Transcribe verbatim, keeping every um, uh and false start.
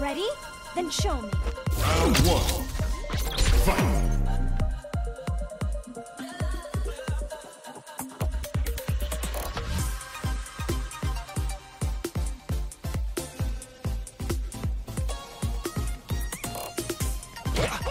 Ready? Then show me. Round one. Fight! Yeah.